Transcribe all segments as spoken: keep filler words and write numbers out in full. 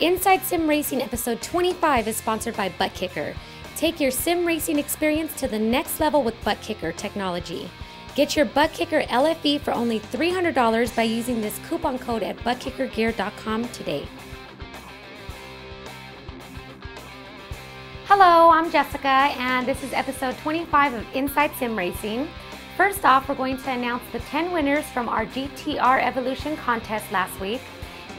Inside Sim Racing episode twenty-five is sponsored by Buttkicker. Take your sim racing experience to the next level with Buttkicker technology. Get your Buttkicker L F E for only three hundred dollars by using this coupon code at butt kicker gear dot com today. Hello, I'm Jessica, and this is episode twenty-five of Inside Sim Racing. First off, we're going to announce the ten winners from our G T R Evolution contest last week.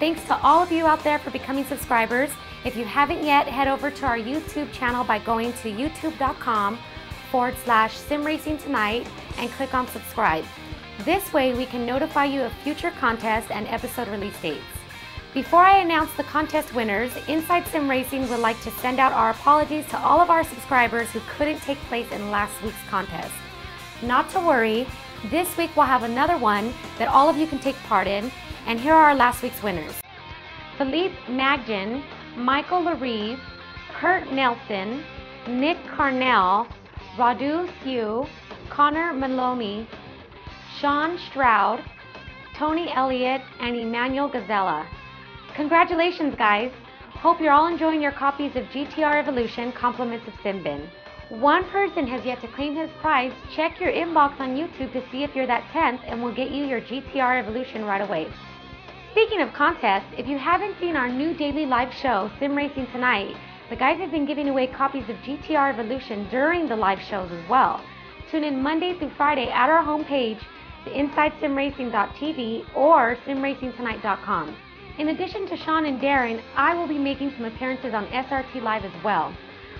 Thanks to all of you out there for becoming subscribers. If you haven't yet, head over to our YouTube channel by going to youtube.com forward slash sim racing tonight and click on subscribe. This way we can notify you of future contests and episode release dates. Before I announce the contest winners, Inside Sim Racing would like to send out our apologies to all of our subscribers who couldn't take place in last week's contest. Not to worry, this week we'll have another one that all of you can take part in, and here are last week's winners. Philippe Magden, Michael Larive, Kurt Nelson, Nick Carnell, Radu Hugh, Connor Malomi, Sean Stroud, Tony Elliott, and Emmanuel Gazella. Congratulations, guys! Hope you're all enjoying your copies of G T R Evolution Compliments of Simbin. One person has yet to claim his prize. Check your inbox on YouTube to see if you're that tenth, and we'll get you your G T R Evolution right away. Speaking of contests, if you haven't seen our new daily live show, Sim Racing Tonight, the guys have been giving away copies of G T R Evolution during the live shows as well. Tune in Monday through Friday at our homepage, inside sim racing dot t v or sim racing tonight dot com. In addition to Sean and Darren, I will be making some appearances on S R T Live as well.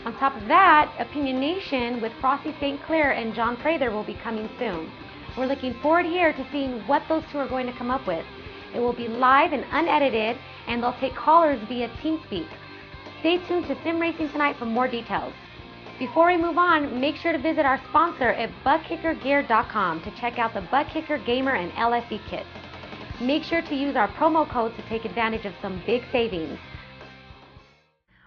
On top of that, Opinion Nation with Frosty Saint Clair and John Prather will be coming soon. We're looking forward here to seeing what those two are going to come up with. It will be live and unedited, and they'll take callers via TeamSpeak. Stay tuned to Sim Racing Tonight for more details. Before we move on, make sure to visit our sponsor at butt kicker gear dot com to check out the Buttkicker Gamer and L F E kits. Make sure to use our promo code to take advantage of some big savings.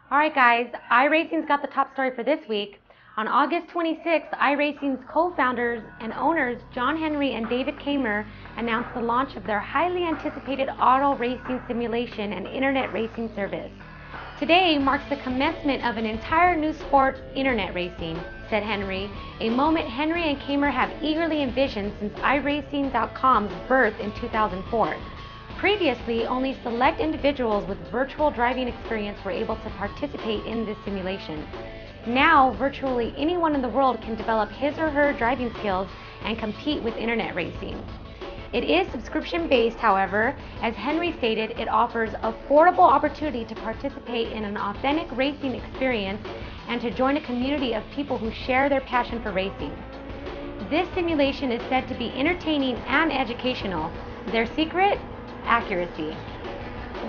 Alright guys, iRacing's got the top story for this week. On August twenty-sixth, iRacing's co-founders and owners John Henry and David Kaemmer announced the launch of their highly anticipated auto racing simulation and internet racing service. Today marks the commencement of an entire new sport, internet racing, said Henry, a moment Henry and Kaemmer have eagerly envisioned since i racing dot com's birth in two thousand four. Previously, only select individuals with virtual driving experience were able to participate in this simulation. Now, virtually anyone in the world can develop his or her driving skills and compete with internet racing. It is subscription-based, however. As Henry stated, it offers affordable opportunity to participate in an authentic racing experience and to join a community of people who share their passion for racing. This simulation is said to be entertaining and educational. Their secret? Accuracy.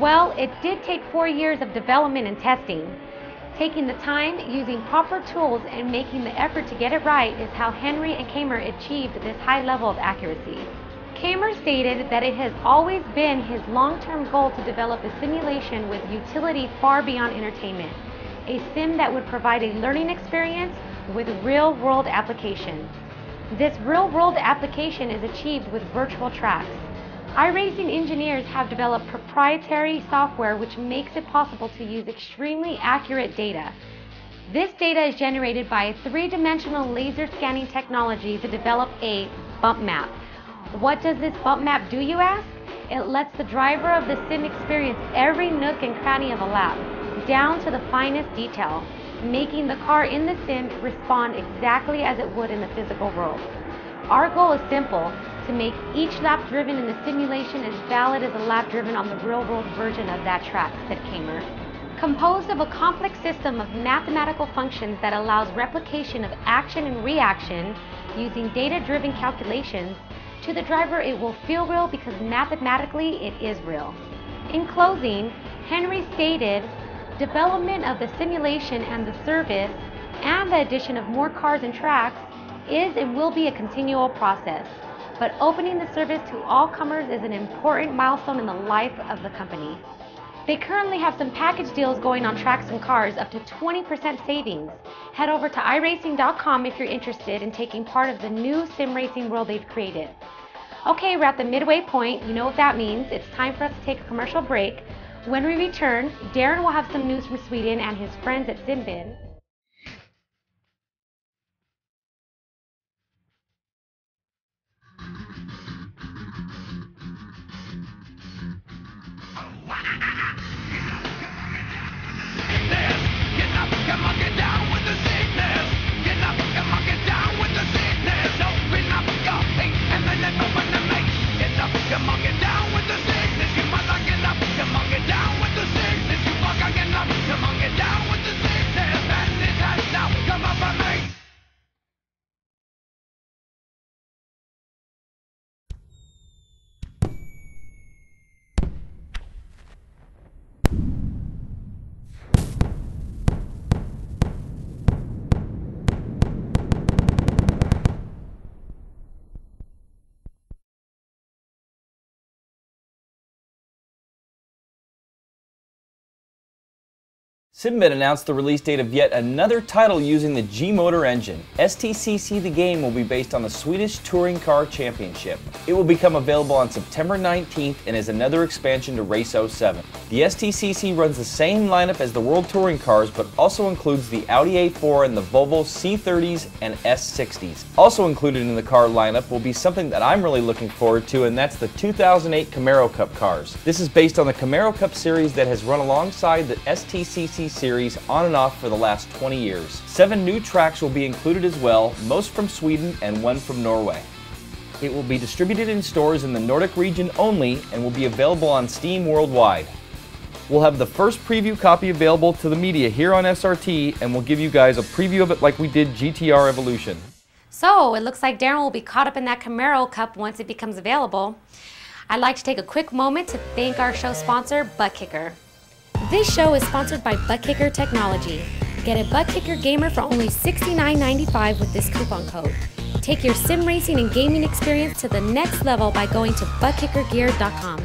Well, it did take four years of development and testing. Taking the time, using proper tools, and making the effort to get it right is how Henry and Kaemmer achieved this high level of accuracy. Kaemmer stated that it has always been his long-term goal to develop a simulation with utility far beyond entertainment, a sim that would provide a learning experience with real-world application. This real-world application is achieved with virtual tracks. iRacing engineers have developed proprietary software which makes it possible to use extremely accurate data. This data is generated by a three-dimensional laser scanning technology to develop a bump map. What does this bump map do, you ask? It lets the driver of the sim experience every nook and cranny of a lap, down to the finest detail, making the car in the sim respond exactly as it would in the physical world. Our goal is simple: to make each lap driven in the simulation as valid as a lap driven on the real-world version of that track, said Kaemmer. Composed of a complex system of mathematical functions that allows replication of action and reaction using data-driven calculations, to the driver it will feel real because mathematically it is real. In closing, Henry stated, development of the simulation and the service and the addition of more cars and tracks is and will be a continual process. But opening the service to all comers is an important milestone in the life of the company. They currently have some package deals going on tracks and cars, up to twenty percent savings. Head over to i racing dot com if you're interested in taking part of the new sim racing world they've created. Okay, we're at the midway point. You know what that means. It's time for us to take a commercial break. When we return, Darren will have some news from Sweden and his friends at Simbin. Simbin announced the release date of yet another title using the G-Motor engine. S T C C The Game will be based on the Swedish Touring Car Championship. It will become available on September nineteenth and is another expansion to Race oh seven. The S T C C runs the same lineup as the World Touring Cars but also includes the Audi A four and the Volvo C thirties and S sixties. Also included in the car lineup will be something that I'm really looking forward to, and that's the two thousand eight Camaro Cup cars. This is based on the Camaro Cup series that has run alongside the S T C C series on and off for the last twenty years. Seven new tracks will be included as well, most from Sweden and one from Norway. It will be distributed in stores in the Nordic region only and will be available on Steam worldwide. We'll have the first preview copy available to the media here on S R T, and we'll give you guys a preview of it like we did G T R Evolution. So it looks like Darren will be caught up in that Camaro Cup once it becomes available. I'd like to take a quick moment to thank our show sponsor, Buttkicker. This show is sponsored by Buttkicker Technology. Get a Buttkicker Gamer for only sixty-nine ninety-five with this coupon code. Take your sim racing and gaming experience to the next level by going to butt kicker gear dot com.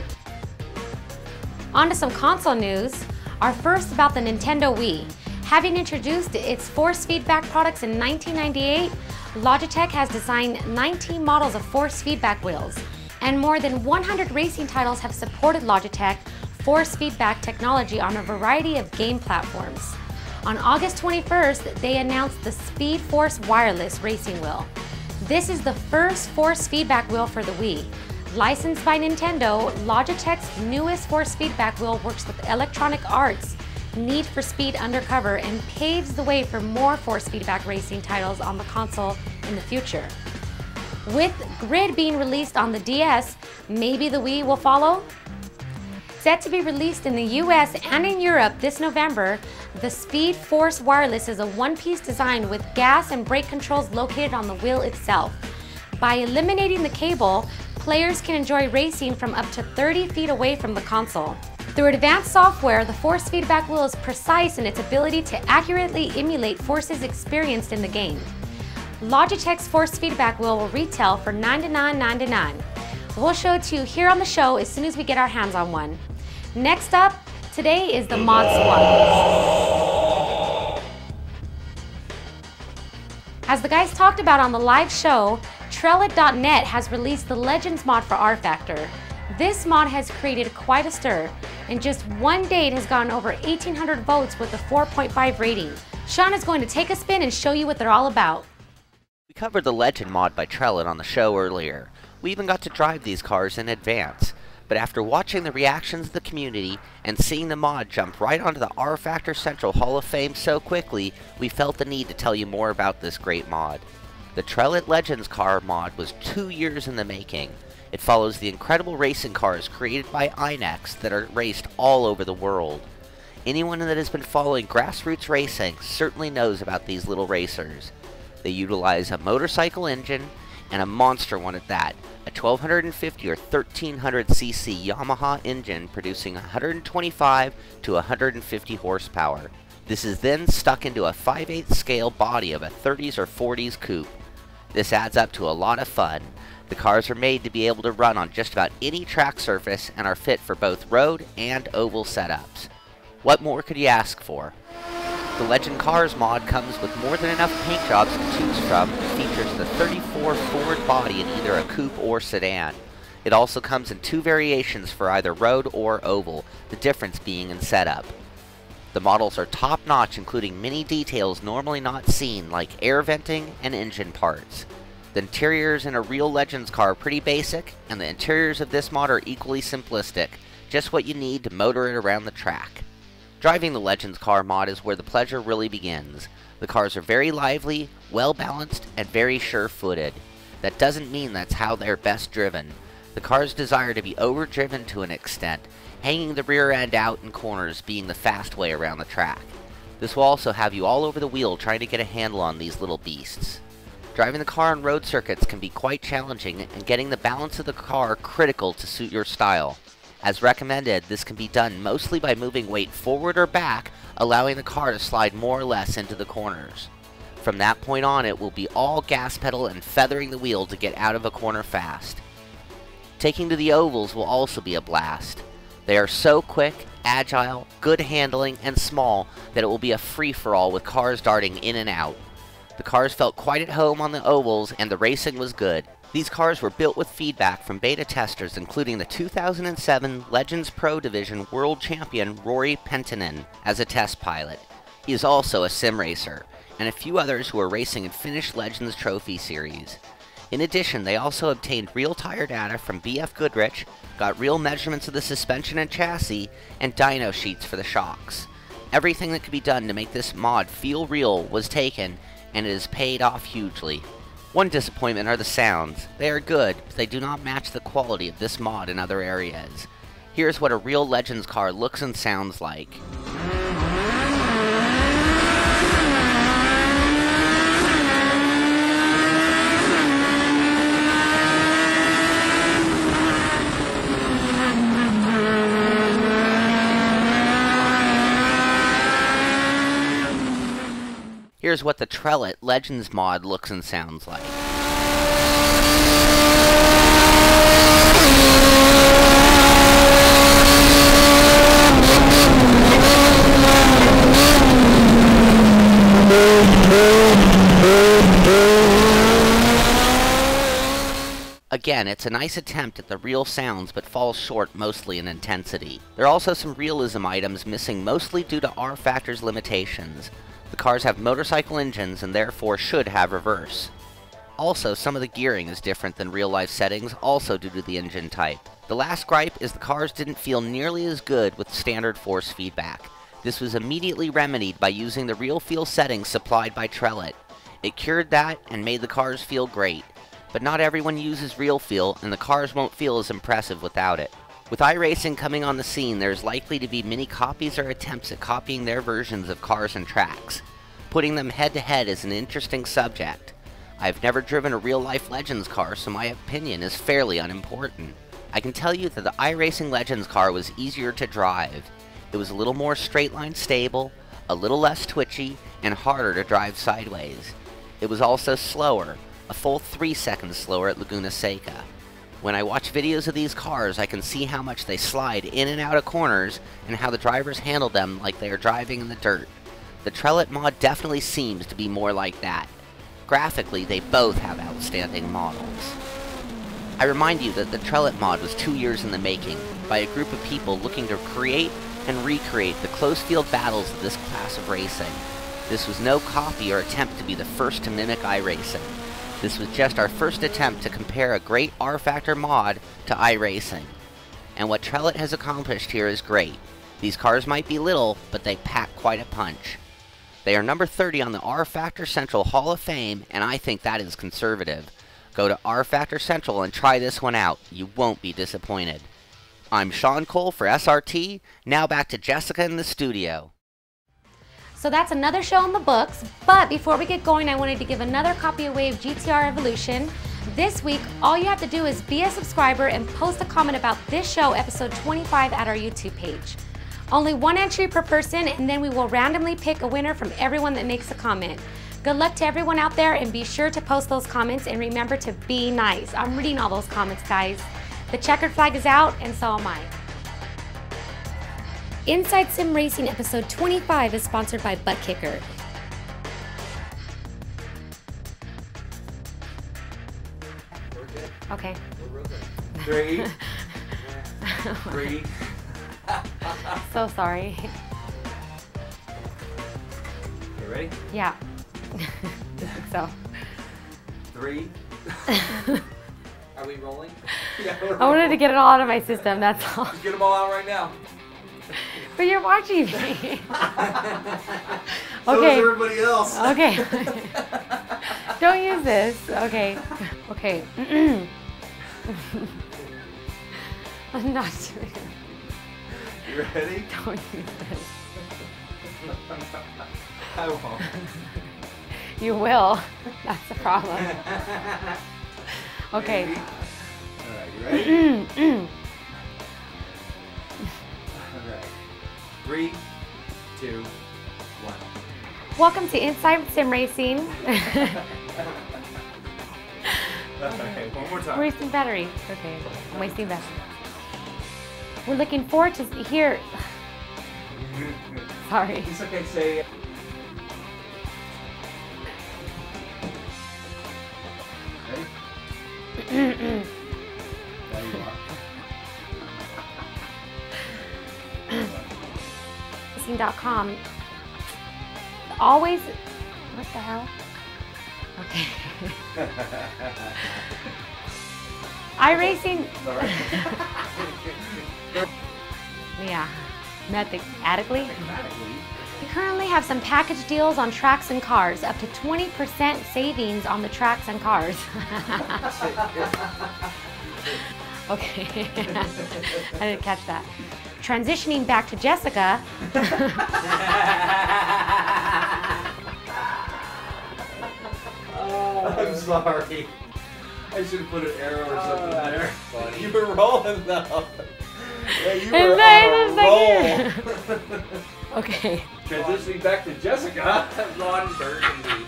On to some console news. Our first about the Nintendo Wii. Having introduced its force feedback products in nineteen ninety-eight, Logitech has designed nineteen models of force feedback wheels, and more than one hundred racing titles have supported Logitech force feedback technology on a variety of game platforms. On August twenty-first, they announced the Speed Force Wireless Racing Wheel. This is the first force feedback wheel for the Wii. Licensed by Nintendo, Logitech's newest force feedback wheel works with Electronic Arts, Need for Speed Undercover, and paves the way for more force feedback racing titles on the console in the future. With Grid being released on the D S, maybe the Wii will follow? Set to be released in the U S and in Europe this November, the Speed Force Wireless is a one-piece design with gas and brake controls located on the wheel itself. By eliminating the cable, players can enjoy racing from up to thirty feet away from the console. Through advanced software, the force feedback wheel is precise in its ability to accurately emulate forces experienced in the game. Logitech's force feedback wheel will retail for ninety-nine ninety-nine. We'll show it to you here on the show as soon as we get our hands on one. Next up, today is the Mod Squad. As the guys talked about on the live show, Trellit dot net has released the Legends mod for R Factor. This mod has created quite a stir. In just one day, it has gotten over eighteen hundred votes with a four point five rating. Sean is going to take a spin and show you what they're all about. We covered the Legend mod by Trellit on the show earlier. We even got to drive these cars in advance. But after watching the reactions of the community and seeing the mod jump right onto the R Factor Central Hall of Fame so quickly, we felt the need to tell you more about this great mod. The Trellit Legends car mod was two years in the making. It follows the incredible racing cars created by I N X that are raced all over the world. Anyone that has been following grassroots racing certainly knows about these little racers. They utilize a motorcycle engine, and a monster one at that, a twelve fifty or thirteen hundred c c Yamaha engine producing one hundred twenty-five to one hundred fifty horsepower. This is then stuck into a five eighths scale body of a thirties or forties coupe. This adds up to a lot of fun. The cars are made to be able to run on just about any track surface and are fit for both road and oval setups. What more could you ask for? The Legend Cars mod comes with more than enough paint jobs to choose from and features the thirty-four Ford body in either a coupe or sedan. It also comes in two variations for either road or oval, the difference being in setup. The models are top-notch, including many details normally not seen, like air venting and engine parts. The interiors in a real Legends car are pretty basic, and the interiors of this mod are equally simplistic, just what you need to motor it around the track. Driving the Legends car mod is where the pleasure really begins. The cars are very lively, well-balanced, and very sure-footed. That doesn't mean that's how they're best driven. The cars desire to be overdriven to an extent, hanging the rear end out in corners being the fast way around the track. This will also have you all over the wheel trying to get a handle on these little beasts. Driving the car on road circuits can be quite challenging, and getting the balance of the car critical to suit your style. As recommended, this can be done mostly by moving weight forward or back, allowing the car to slide more or less into the corners. From that point on, it will be all gas pedal and feathering the wheel to get out of a corner fast. Taking to the ovals will also be a blast. They are so quick, agile, good handling, and small that it will be a free-for-all with cars darting in and out. The cars felt quite at home on the ovals and the racing was good. These cars were built with feedback from beta testers, including the two thousand seven Legends Pro Division World Champion Rory Pentinen as a test pilot. He is also a sim racer, and a few others who are racing in Finnish Legends Trophy series. In addition, they also obtained real tire data from B F Goodrich, got real measurements of the suspension and chassis, and dyno sheets for the shocks. Everything that could be done to make this mod feel real was taken, and it has paid off hugely. One disappointment are the sounds. They are good, but they do not match the quality of this mod in other areas. Here's what a real Legends car looks and sounds like. Here's what the Trellit Legends mod looks and sounds like. Again, it's a nice attempt at the real sounds, but falls short mostly in intensity. There are also some realism items missing, mostly due to R Factor's limitations. The cars have motorcycle engines and therefore should have reverse. Also, some of the gearing is different than real life settings, also due to the engine type. The last gripe is the cars didn't feel nearly as good with standard force feedback. This was immediately remedied by using the real feel settings supplied by Trellit. It cured that and made the cars feel great. But not everyone uses real feel, and the cars won't feel as impressive without it. With iRacing coming on the scene, there is likely to be many copies or attempts at copying their versions of cars and tracks. Putting them head-to-head is an interesting subject. I have never driven a real-life Legends car, so my opinion is fairly unimportant. I can tell you that the iRacing Legends car was easier to drive. It was a little more straight-line stable, a little less twitchy, and harder to drive sideways. It was also slower, a full three seconds slower at Laguna Seca. When I watch videos of these cars, I can see how much they slide in and out of corners, and how the drivers handle them like they are driving in the dirt. The Trellit mod definitely seems to be more like that. Graphically, they both have outstanding models. I remind you that the Trellit mod was two years in the making, by a group of people looking to create and recreate the close-field battles of this class of racing. This was no copy or attempt to be the first to mimic iRacing. This was just our first attempt to compare a great R Factor mod to iRacing. And what Trellit has accomplished here is great. These cars might be little, but they pack quite a punch. They are number thirty on the R Factor Central Hall of Fame, and I think that is conservative. Go to R Factor Central and try this one out. You won't be disappointed. I'm Sean Cole for S R T. Now back to Jessica in the studio. So that's another show in the books, but before we get going, I wanted to give another copy away of G T R Evolution. This week, all you have to do is be a subscriber and post a comment about this show, episode twenty-five, at our YouTube page. Only one entry per person, and then we will randomly pick a winner from everyone that makes a comment. Good luck to everyone out there, and be sure to post those comments, and remember to be nice. I'm reading all those comments, guys. The checkered flag is out, and so am I. Inside Sim Racing episode twenty-five is sponsored by Buttkicker. Okay. Three. Three. So sorry. You ready? Yeah. I think so. Three. Are we rolling? Yeah, we're rolling. I wanted to get it all out of my system, that's all. Just get them all out right now. But you're watching me. So okay. Does everybody else. Okay. Don't use this. Okay. Okay. I'm not doing it. You ready? Don't use this. I won't. You will. That's the problem. Okay. Maybe. All right. You ready? All right. Three, two, one. Welcome to Inside Sim Racing. Okay, one more time. We're wasting battery. Okay, I'm wasting battery. We're looking forward to here. Sorry. It's okay. Say. Ready? There you are. Racing dot com. Always. What the hell? Okay. iRacing. Sorry. Yeah. Mathematically. We currently have some package deals on tracks and cars, up to twenty percent savings on the tracks and cars. Okay. I didn't catch that. Transitioning back to Jessica. I'm sorry. I should have put an arrow or something there. Oh, you were rolling though. Yeah, you were on a roll. Okay. Transitioning back to Jessica. Lawn Burgundy.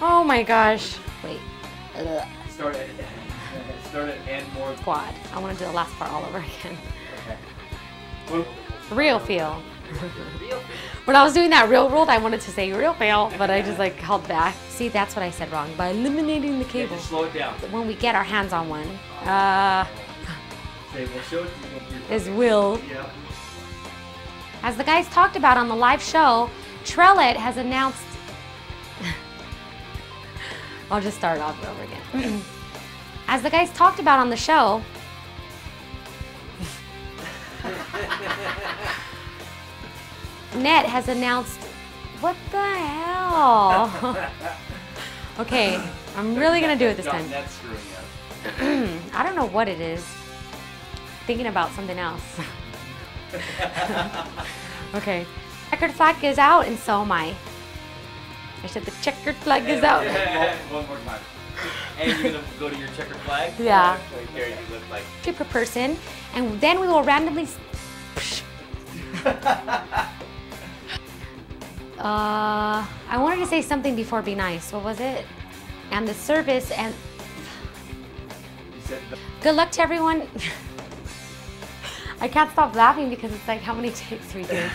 Oh my gosh. Wait. Ugh. Start it. Start it and more. Quad. I want to do the last part all over again. Okay. Well, real feel. When I was doing that real world, I wanted to say real fail, but I just like held back. See, that's what I said wrong, by eliminating the cable. Yeah, slow it down. When we get our hands on one. Uh, okay, we'll show it to is Will. Yeah. As the guys talked about on the live show, Trellet has announced... I'll just start off over again. As the guys talked about on the show... Net has announced, what the hell? Okay, I'm really gonna do it this time. Net's screwing up. I don't know what it is. Thinking about something else. Okay, checkered flag is out, and so am I. I said the checkered flag and, is out. Yeah, one more time. And you're gonna go to your checkered flag. Yeah. There you look like. Two per person, and then we will randomly. Uh, I wanted to say something before Be Nice. What was it? And the service and... Good luck to everyone. I can't stop laughing because it's like how many takes we did.